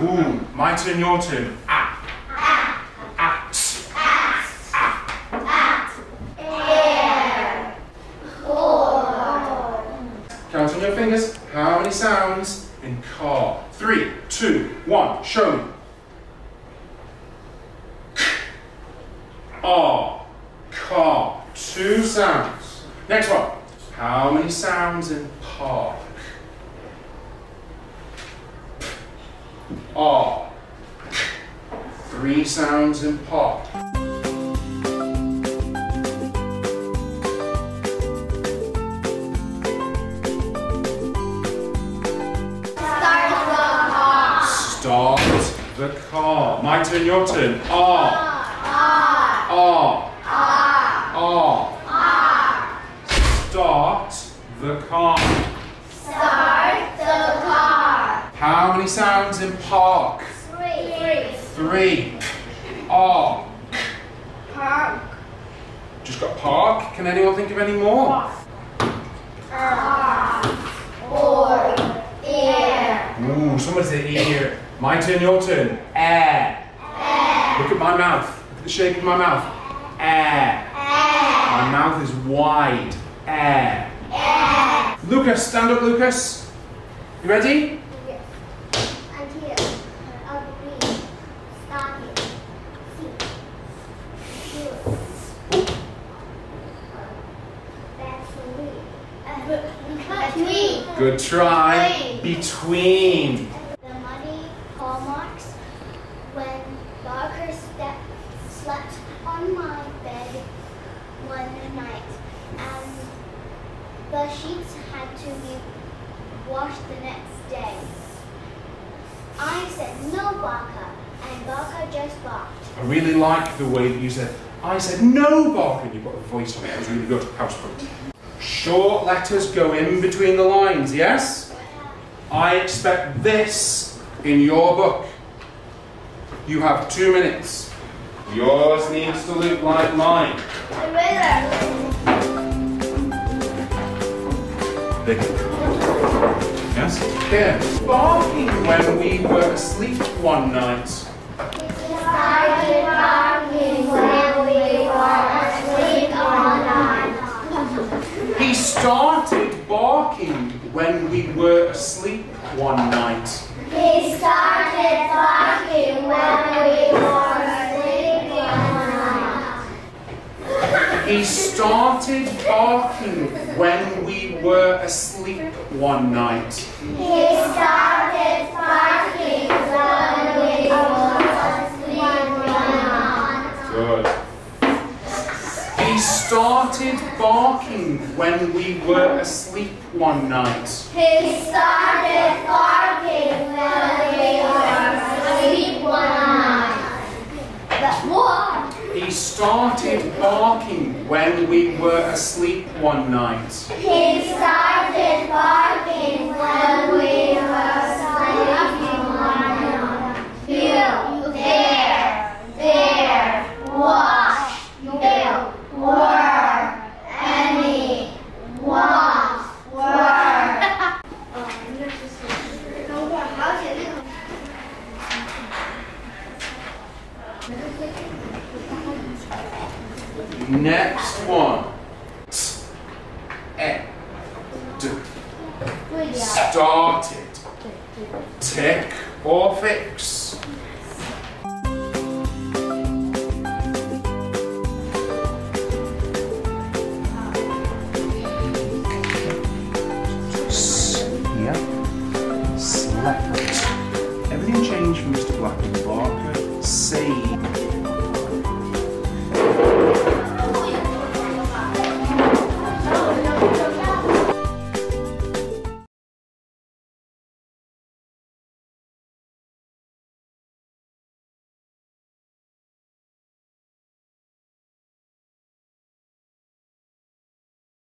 Ooh, my turn, your turn. Ah. At. At. Air. Car. Count on your fingers. How many sounds in car? 3, 2, 1. Show me. R. Car. 2 sounds. Next one. How many sounds in park? R. 3 sounds in park. Start the car. My turn, your turn. R. R. R. R. R. Start the car. Start the car. How many sounds in park? 3. 3. 3. R. Park. Just got park. Can anyone think of any more? Or. Ear. Ooh, someone said ear. My turn, your turn. Air. Air. Look at my mouth. Look at the shape of my mouth. Air. Air. My mouth is wide. Air. Air. Lucas, stand up, Lucas. You ready? Yes. And here, I'll be starting. Between. Good try. Between. Slept on my bed one night, and the sheets had to be washed the next day. I said, "No, Barker," and Barker just barked. I really like the way that you said, "I said, no, Barker," and you got the voice on it. It was really good. Houseboat. Short letters go in between the lines, yes? I expect this in your book. You have 2 minutes. Yours needs to look like mine. Big. Yes? Here. Barking when we were asleep one night. Started barking when we were asleep all night. He started barking when we were asleep one night. He started barking when we were He started barking when we were asleep one night. He started barking when we were asleep one night. Good. He started barking when we were asleep one night. He started barking when we were asleep one night. But what? He started barking when we were asleep one night. He started barking when we were asleep one night. You, there, wash, you, were, any, was, were. Next one. Started. Tick or fix. Yeah.